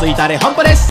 ついたれ半端です。